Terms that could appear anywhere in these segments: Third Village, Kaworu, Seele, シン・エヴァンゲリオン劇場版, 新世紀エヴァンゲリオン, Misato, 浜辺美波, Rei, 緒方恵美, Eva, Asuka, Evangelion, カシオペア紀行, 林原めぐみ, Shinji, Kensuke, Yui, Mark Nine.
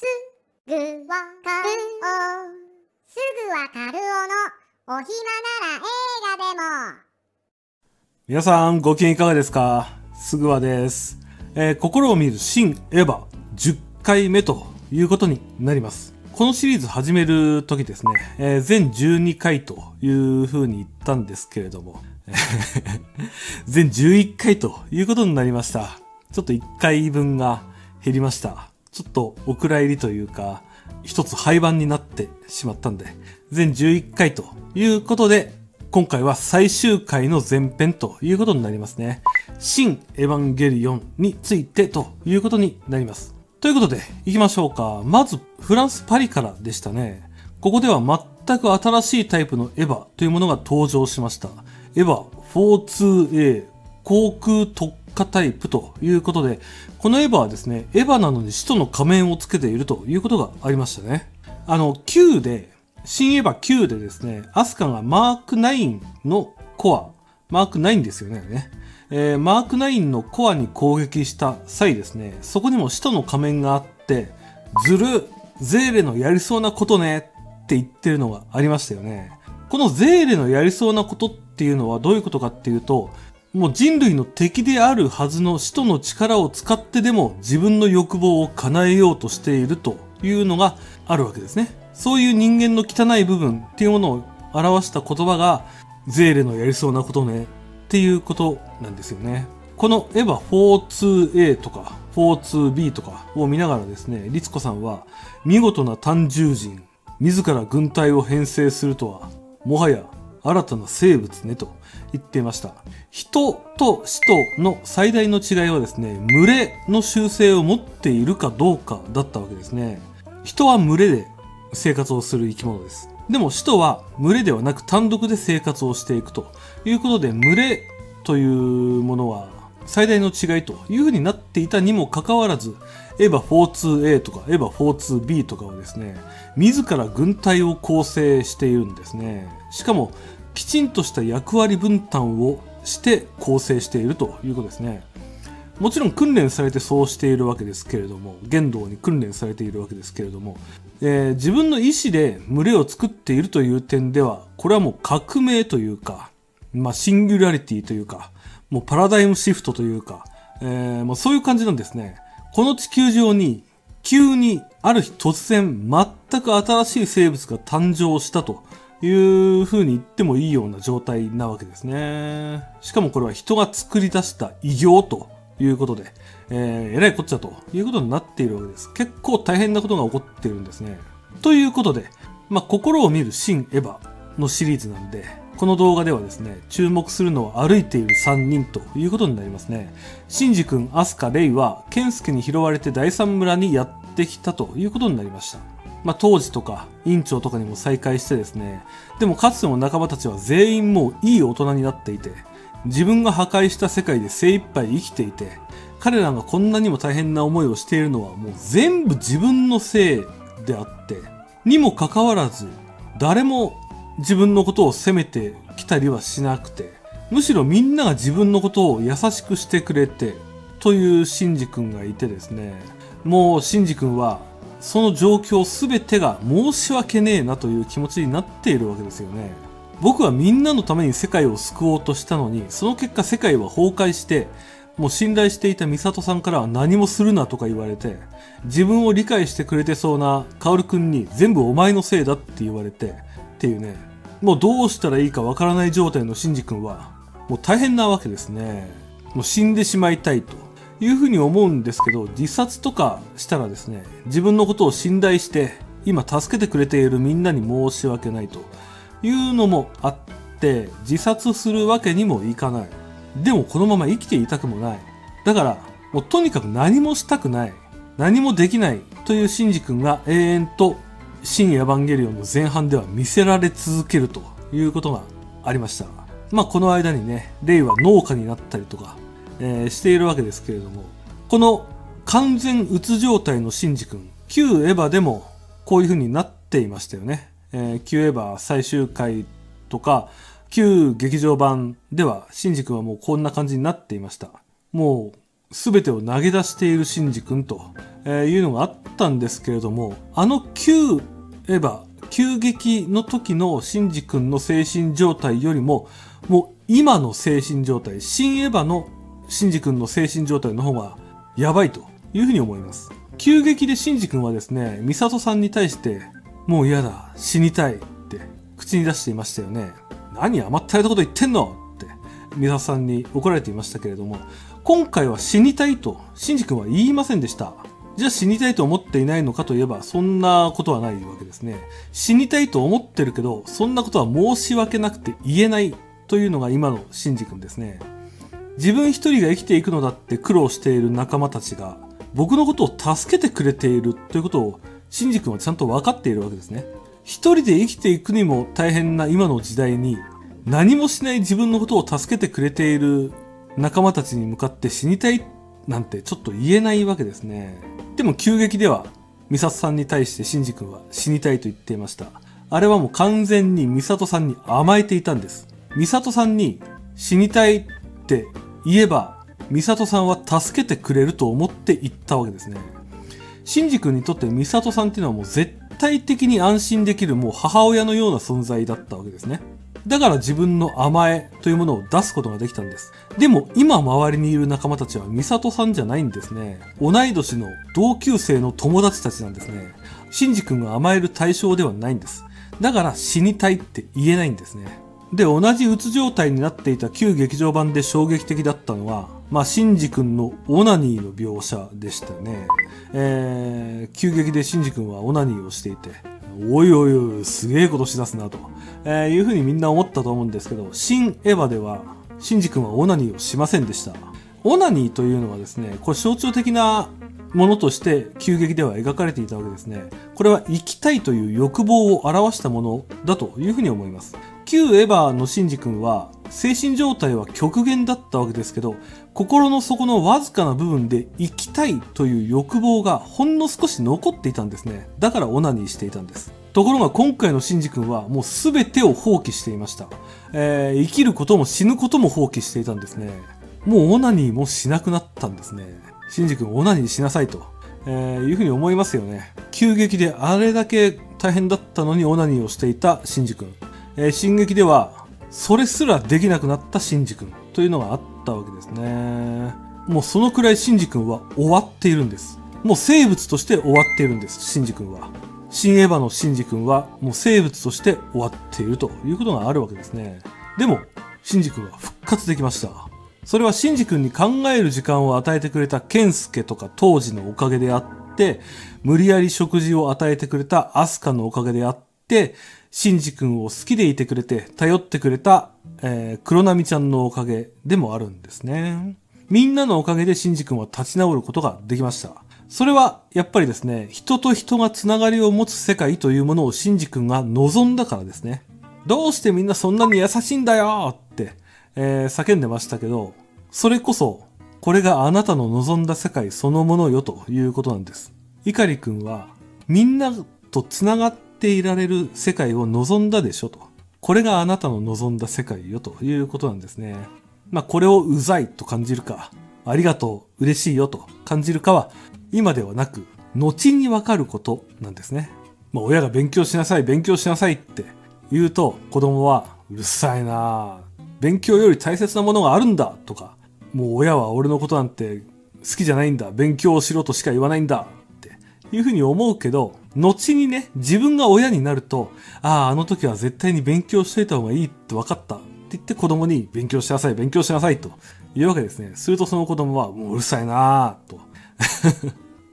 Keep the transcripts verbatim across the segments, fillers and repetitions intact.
すぐわかるおすぐわかるおのお暇なら映画でも。皆さんご機嫌いかがですか？すぐわです、えー、心を見る新エヴァじゅっかいめということになります。このシリーズ始める時ですね、えー、全じゅうにかいというふうに言ったんですけれども全じゅういっかいということになりました。ちょっといっかいぶんが減りました。ちょっとお蔵入りというか一つ廃盤になってしまったんで、全じゅういっかいということで今回は最終回の前編ということになりますね。新エヴァンゲリオンについてということになります。ということで行きましょうか。まずフランス・パリからでしたね。ここでは全く新しいタイプのエヴァというものが登場しました。エヴァ フォーツーエー 航空特化タイプということで、このエヴァはですね、エヴァなのに使徒の仮面をつけているということがありましたね。あのきゅうで、新エヴァきゅうでですね、アスカがマークナインのコア、マークナインですよね。えー、マークナインのコアに攻撃した際ですね、そこにも使徒の仮面があって、ずる、ゼーレのやりそうなことねって言ってるのがありましたよね。このゼーレのやりそうなことっていうのはどういうことかっていうと、もう人類の敵であるはずの使徒の力を使ってでも自分の欲望を叶えようとしているというのがあるわけですね。そういう人間の汚い部分っていうものを表した言葉が、ゼーレのやりそうなことねっていうことなんですよね。このエヴァ フォーツーエー とか フォーツービー とかを見ながらですね、律子さんは見事な単獣人、自ら軍隊を編成するとは、もはや新たな生物ねと言っていました。人と使徒の最大の違いはですね、群れの習性を持っているかどうかだったわけですね。人は群れで生活をする生き物です。でも使徒は群れではなく単独で生活をしていくということで、群れというものは最大の違いというふうになっていたにもかかわらず、エヴァ フォーツーエー とかエヴァ フォーツービー とかはですね、自ら軍隊を構成しているんですね。しかもきちんとした役割分担をして構成しているということですね。もちろん訓練されてそうしているわけですけれども、言動に訓練されているわけですけれども、えー、自分の意思で群れを作っているという点では、これはもう革命というか、まあシンギュラリティというか、もうパラダイムシフトというか、えー、もうそういう感じなんですね。この地球上に急にある日突然全く新しい生物が誕生したという風に言ってもいいような状態なわけですね。しかもこれは人が作り出した異形ということで、えー、えらいこっちゃということになっているわけです。結構大変なことが起こっているんですね。ということで、まあ、心を見る新エヴァのシリーズなんで、この動画ではですね、注目するのは歩いているさんにんということになりますね。シンジ君、アスカ、レイは、ケンスケに拾われて第三村にやってきたということになりました。まあ、当時とか、院長とかにも再会してですね、でもかつての仲間たちは全員もういい大人になっていて、自分が破壊した世界で精一杯生きていて、彼らがこんなにも大変な思いをしているのはもう全部自分のせいであって、にもかかわらず誰も自分のことを責めてきたりはしなくて、むしろみんなが自分のことを優しくしてくれて、というシンジ君がいてですね、もうシンジ君はその状況すべてが申し訳ねえなという気持ちになっているわけですよね。僕はみんなのために世界を救おうとしたのに、その結果世界は崩壊して、もう信頼していたミサトさんからは何もするなとか言われて、自分を理解してくれてそうなカオルくんに全部お前のせいだって言われて、っていうね、もうどうしたらいいかわからない状態のシンジ君は、もう大変なわけですね。もう死んでしまいたいというふうに思うんですけど、自殺とかしたらですね、自分のことを信頼して、今助けてくれているみんなに申し訳ないと。いうのもあって、自殺するわけにもいかない。でもこのまま生きていたくもない。だから、もうとにかく何もしたくない。何もできない。というシンジ君が永遠と、新エヴァンゲリオンの前半では見せられ続けるということがありました。まあこの間にね、レイは農家になったりとか、えー、しているわけですけれども、この完全うつ状態のシンジ君、旧エヴァでもこういう風になっていましたよね。えー、旧エヴァ最終回とか、旧劇場版では、シンジ君はもうこんな感じになっていました。もう、全てを投げ出しているシンジ君というのがあったんですけれども、あの旧エヴァ急激の時のシンジ君の精神状態よりも、もう今の精神状態、新エヴァのシンジ君の精神状態の方がやばいというふうに思います。急激でシンジ君はですね、ミサトさんに対して、もう嫌だ、死にたいって口に出していましたよね。何甘ったれたこと言ってんのってミサトさんに怒られていましたけれども、今回は死にたいとシンジ君は言いませんでした。じゃあ死にたいと思っていないのかといえば、そんなことはないわけですね。死にたいと思ってるけど、そんなことは申し訳なくて言えないというのが今のシンジ君ですね。自分一人が生きていくのだって苦労している仲間たちが、僕のことを助けてくれているということを、シンジ君はちゃんと分かっているわけですね。一人で生きていくにも大変な今の時代に、何もしない自分のことを助けてくれている仲間たちに向かって死にたいなんてちょっと言えないわけですね。でも急激ではミサトさんに対してシンジ君は死にたいと言っていました。あれはもう完全にミサトさんに甘えていたんです。ミサトさんに死にたいって言えば、ミサトさんは助けてくれると思って言ったわけですね。シンジ君にとってミサトさんっていうのはもう絶対的に安心できる、もう母親のような存在だったわけですね。だから自分の甘えというものを出すことができたんです。でも今周りにいる仲間たちはミサトさんじゃないんですね。同い年の同級生の友達たちなんですね。シンジ君が甘える対象ではないんです。だから死にたいって言えないんですね。で、同じうつ状態になっていた旧劇場版で衝撃的だったのは、まあ、シンジ君のオナニーの描写でしたね。えー、旧劇でシンジ君はオナニーをしていて、おいおいおい、すげえことしだすなと、えー、いうふうにみんな思ったと思うんですけど、新エヴァでは、シンジ君はオナニーをしませんでした。オナニーというのはですね、これ象徴的なものとして、急激では描かれていたわけですね。これは生きたいという欲望を表したものだというふうに思います。旧エヴァのシンジ君は、精神状態は極限だったわけですけど、心の底のわずかな部分で生きたいという欲望がほんの少し残っていたんですね。だからオナニーしていたんです。ところが今回のシンジ君はもう全てを放棄していました。えー、生きることも死ぬことも放棄していたんですね。もうオナニーもしなくなったんですね。シンジ君オナニーしなさいと、えー、いうふうに思いますよね。急激であれだけ大変だったのにオナニーをしていたシンジ君。えー、進撃ではそれすらできなくなったシンジ君というのがあったわけですね。もうそのくらいシンジ君は終わっているんです。もう生物として終わっているんです、シンジ君は。新エヴァのシンジ君はもう生物として終わっているということがあるわけですね。でも、シンジ君は復活できました。それはシンジ君に考える時間を与えてくれたケンスケとか当時のおかげであって、無理やり食事を与えてくれたアスカのおかげであって、シンジ君を好きでいてくれて頼ってくれた、えー、黒波ちゃんのおかげでもあるんですね。みんなのおかげでシンジ君は立ち直ることができました。それはやっぱりですね、人と人がつながりを持つ世界というものをシンジ君が望んだからですね。どうしてみんなそんなに優しいんだよって、えー、叫んでましたけど、それこそこれがあなたの望んだ世界そのものよということなんです。碇君はみんなとつながってっていられる世界を望んだでしょと。これがあなたの望んだ世界よということなんですね。まあこれをうざいと感じるか、ありがとう、嬉しいよと感じるかは、今ではなく、後にわかることなんですね。まあ親が勉強しなさい、勉強しなさいって言うと、子供はうるさいなぁ、勉強より大切なものがあるんだとか、もう親は俺のことなんて好きじゃないんだ、勉強しろとしか言わないんだっていうふうに思うけど、後にね、自分が親になると、ああ、あの時は絶対に勉強しといた方がいいって分かったって言って子供に勉強しなさい、勉強しなさいというわけですね。するとその子供は、もううるさいなぁと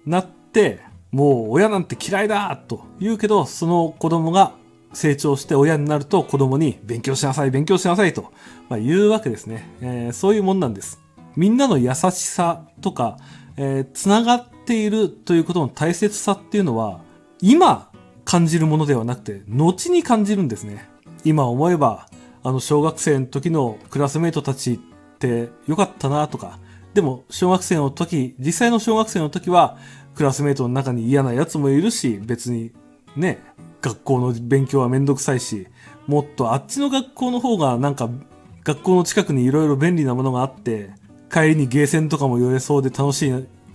なって、もう親なんて嫌いだと言うけど、その子供が成長して親になると子供に勉強しなさい、勉強しなさいと、まあ、言うわけですね、えー。そういうもんなんです。みんなの優しさとか、えー、つながっているということの大切さっていうのは、今感じるものではなくて、後に感じるんですね。今思えば、あの小学生の時のクラスメイトたちって良かったなとか、でも小学生の時、実際の小学生の時は、クラスメイトの中に嫌な奴もいるし、別にね、学校の勉強はめんどくさいし、もっとあっちの学校の方がなんか、学校の近くにいろいろ便利なものがあって、帰りにゲーセンとかも寄れそうで楽しい、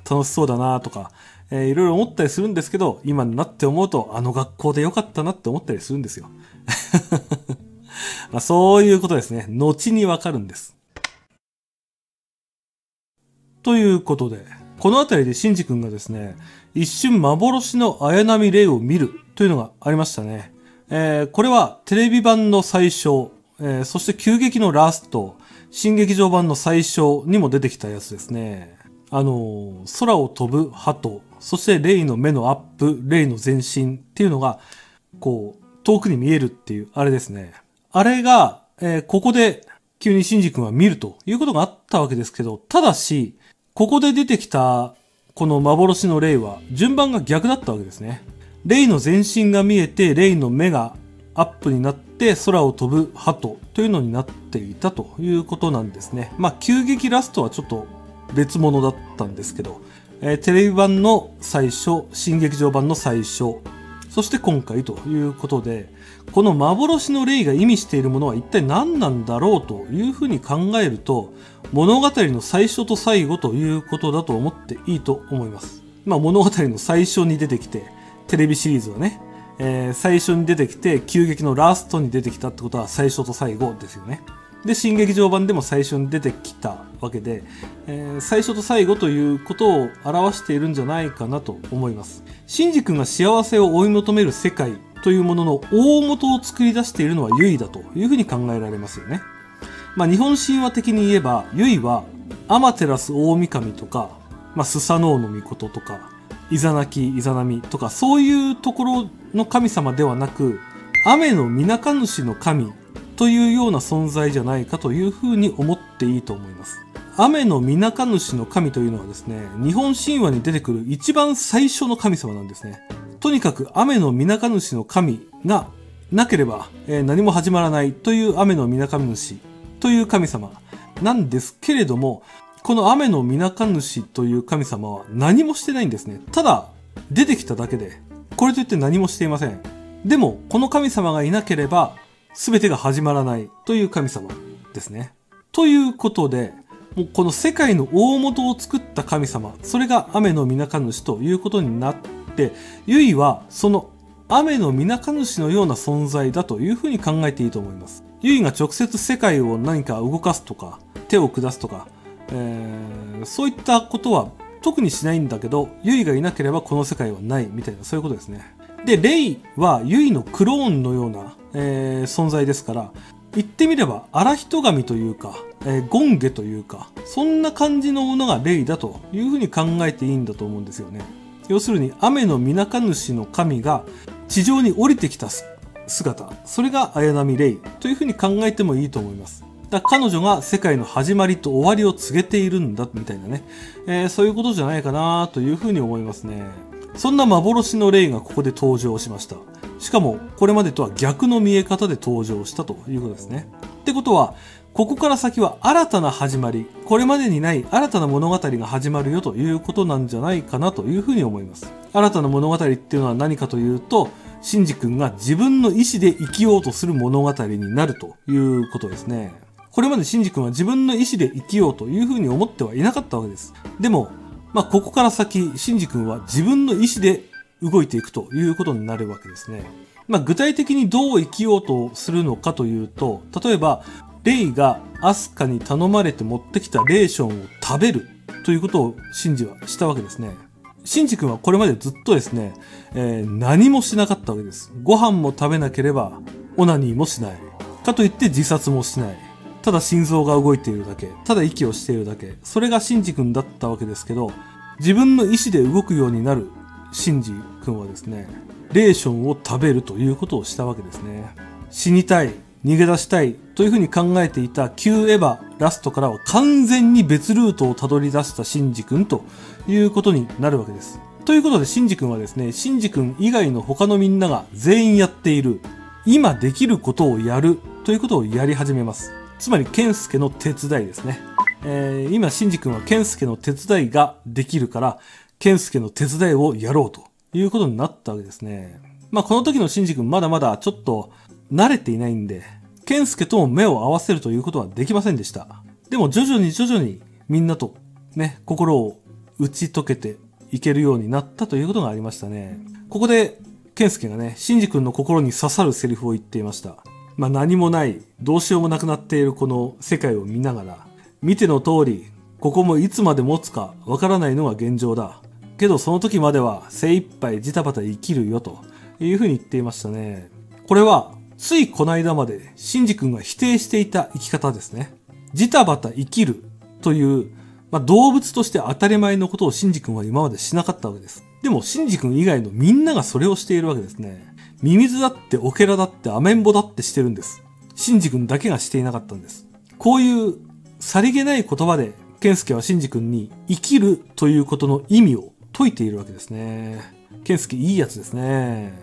楽しそうだなとか、えー、いろいろ思ったりするんですけど、今になって思うと、あの学校でよかったなって思ったりするんですよ。まあそういうことですね。後にわかるんです。ということで、このあたりでシンジ君がですね、一瞬幻の綾波レイを見るというのがありましたね。えー、これはテレビ版の最初、えー、そして急激のラスト、新劇場版の最初にも出てきたやつですね。あのー、空を飛ぶ鳩、そしてレイの目のアップ、レイの全身っていうのが、こう、遠くに見えるっていう、あれですね。あれが、えー、ここで急にシンジ君は見るということがあったわけですけど、ただし、ここで出てきたこの幻のレイは順番が逆だったわけですね。レイの全身が見えて、レイの目がアップになって、空を飛ぶ鳩というのになっていたということなんですね。まあ、急激ラストはちょっと別物だったんですけど、えー、テレビ版の最初、新劇場版の最初、そして今回ということで、この幻のレイが意味しているものは一体何なんだろうというふうに考えると、物語の最初と最後ということだと思っていいと思います。まあ物語の最初に出てきて、テレビシリーズはね、えー、最初に出てきて、急激のラストに出てきたってことは最初と最後ですよね。で、新劇場版でも最初に出てきたわけで、えー、最初と最後ということを表しているんじゃないかなと思います。シンジ君が幸せを追い求める世界というものの大元を作り出しているのはユイだというふうに考えられますよね。まあ日本神話的に言えば、ユイはアマテラス大神とか、まあスサノオノミコトとか、イザナキ、イザナミとか、そういうところの神様ではなく、雨の水上主の神というような存在じゃないかというふうに思っていいと思います。雨の水上主の神というのはですね、日本神話に出てくる一番最初の神様なんですね。とにかく雨の水上主の神がなければ、えー、何も始まらないという雨の水上主という神様なんですけれども、この雨の水上主という神様は何もしてないんですね。ただ出てきただけで、これといって何もしていません。でもこの神様がいなければ全てが始まらないという神様ですね。ということで、もうこの世界の大元を作った神様、それが雨の水上主ということになって、ユイはその雨の水上主のような存在だというふうに考えていいと思います。ユイが直接世界を何か動かすとか、手を下すとか、えー、そういったことは特にしないんだけど、ユイがいなければこの世界はないみたいな、そういうことですね。で、レイはユイのクローンのような、えー、存在ですから、言ってみれば、荒人神というか、えー、ゴンゲというか、そんな感じのものがレイだというふうに考えていいんだと思うんですよね。要するに、雨の水上主の神が地上に降りてきた姿、それが綾波レイというふうに考えてもいいと思います。だから彼女が世界の始まりと終わりを告げているんだ、みたいなね、えー、そういうことじゃないかなというふうに思いますね。そんな幻のレイがここで登場しました。しかも、これまでとは逆の見え方で登場したということですね。ってことは、ここから先は新たな始まり、これまでにない新たな物語が始まるよということなんじゃないかなというふうに思います。新たな物語っていうのは何かというと、シンジ君が自分の意志で生きようとする物語になるということですね。これまでシンジ君は自分の意志で生きようというふうに思ってはいなかったわけです。でも、まあ、ここから先、シンジ君は自分の意志で動いていくということになるわけですね。まあ、具体的にどう生きようとするのかというと、例えば、レイがアスカに頼まれて持ってきたレーションを食べるということをシンジはしたわけですね。シンジ君はこれまでずっとですね、えー、何もしなかったわけです。ご飯も食べなければ、オナニーもしない。かといって自殺もしない。ただ心臓が動いているだけ。ただ息をしているだけ。それがシンジ君だったわけですけど、自分の意志で動くようになるシンジ君はですね、レーションを食べるということをしたわけですね。死にたい、逃げ出したいというふうに考えていた旧エヴァラストからは完全に別ルートをたどり出したシンジ君ということになるわけです。ということでシンジ君はですね、シンジ君以外の他のみんなが全員やっている、今できることをやるということをやり始めます。つまりケンスケの手伝いですね。えー、今シンジ君はケンスケの手伝いができるから、ケンスケの手伝いをやろうということになったわけですね。まあこの時のシンジ君まだまだちょっと慣れていないんで、ケンスケとも目を合わせるということはできませんでした。でも徐々に徐々にみんなとね、心を打ち解けていけるようになったということがありましたね。ここで、健介がね、シンジ君の心に刺さるセリフを言っていました。まあ何もない、どうしようもなくなっているこの世界を見ながら、見ての通り、ここもいつまで持つかわからないのが現状だ。けどその時までは精一杯ジタバタ生きるよというふうに言っていましたね。これは、ついこの間までシンジ君が否定していた生き方ですね。ジタバタ生きるという、まあ、動物として当たり前のことをシンジ君は今までしなかったわけです。でもシンジ君以外のみんながそれをしているわけですね。ミミズだってオケラだってアメンボだってしてるんです。シンジ君だけがしていなかったんです。こういうさりげない言葉で健介はシンジ君に生きるということの意味を説いているわけですね。健介いいやつですね。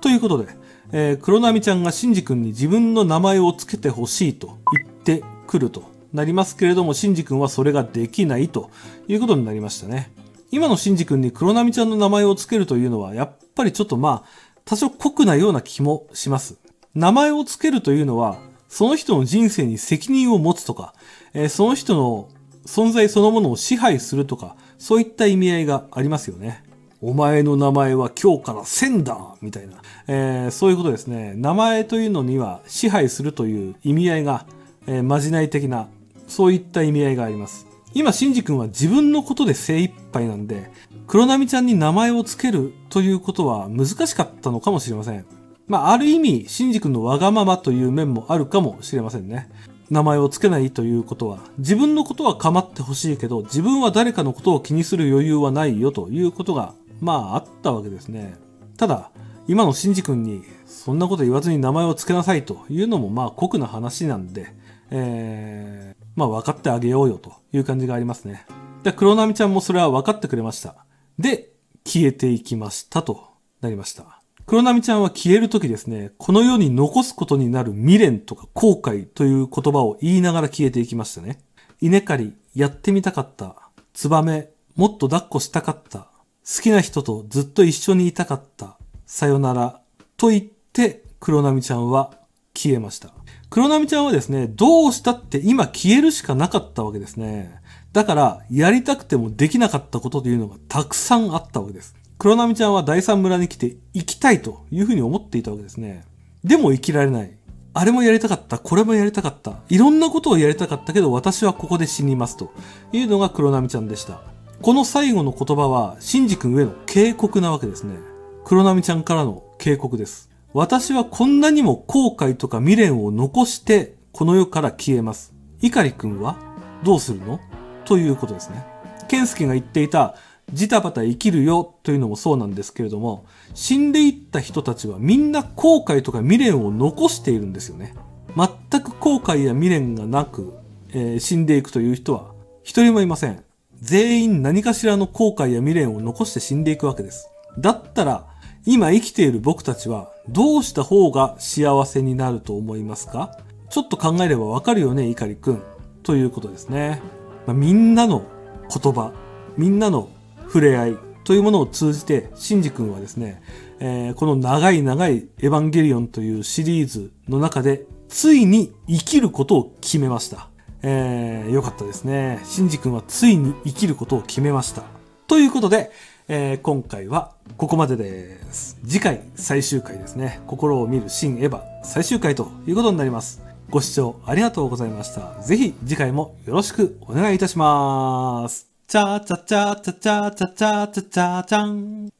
ということで、えー、黒波ちゃんがシンジ君に自分の名前をつけてほしいと言ってくるとなりますけれども、シンジ君はそれができないということになりましたね。今のシンジ君に黒波ちゃんの名前をつけるというのはやっぱりちょっとまあ多少酷なような気もします。名前をつけるというのはその人の人生に責任を持つとか、えー、その人の存在そのものを支配するとか、そういった意味合いがありますよね。お前の名前は今日からせんだみたいな、えー、そういうことですね。名前というのには支配するという意味合いが、えー、まじない的な、そういった意味合いがあります。今、シンジ君は自分のことで精一杯なんで、黒波ちゃんに名前をつけるということは難しかったのかもしれません。まあ、ある意味、シンジ君のわがままという面もあるかもしれませんね。名前をつけないということは、自分のことは構ってほしいけど、自分は誰かのことを気にする余裕はないよということが、まあ、あったわけですね。ただ、今のシンジ君に、そんなこと言わずに名前をつけなさいというのも、まあ、酷な話なんで、えー、まあ分かってあげようよという感じがありますね。で、黒波ちゃんもそれは分かってくれました。で、消えていきましたとなりました。黒波ちゃんは消えるときですね、この世に残すことになる未練とか後悔という言葉を言いながら消えていきましたね。稲刈り、やってみたかった。ツバメ、もっと抱っこしたかった。好きな人とずっと一緒にいたかった。さよなら。と言って、黒波ちゃんは消えました。黒波ちゃんはですね、どうしたって今消えるしかなかったわけですね。だから、やりたくてもできなかったことというのがたくさんあったわけです。黒波ちゃんは第三村に来て生きたいというふうに思っていたわけですね。でも生きられない。あれもやりたかった、これもやりたかった。いろんなことをやりたかったけど、私はここで死にますというのが黒波ちゃんでした。この最後の言葉は、シンジ君への警告なわけですね。黒波ちゃんからの警告です。私はこんなにも後悔とか未練を残してこの世から消えます。碇くんはどうするのということですね。健介が言っていたジタバタ生きるよというのもそうなんですけれども、死んでいった人たちはみんな後悔とか未練を残しているんですよね。全く後悔や未練がなく、えー、死んでいくという人は一人もいません。全員何かしらの後悔や未練を残して死んでいくわけです。だったら、今生きている僕たちはどうした方が幸せになると思いますか？ちょっと考えればわかるよね、碇くん。ということですね。まあ、みんなの言葉、みんなの触れ合いというものを通じて、シンジくんはですね、えー、この長い長いエヴァンゲリオンというシリーズの中で、ついに生きることを決めました。えー、よかったですね。シンジくんはついに生きることを決めました。ということで、えー、今回はここまでです。次回最終回ですね。心を見る新エヴァ最終回ということになります。ご視聴ありがとうございました。ぜひ次回もよろしくお願いいたします。チャチャチャチャチャチャチャチャチャチャン。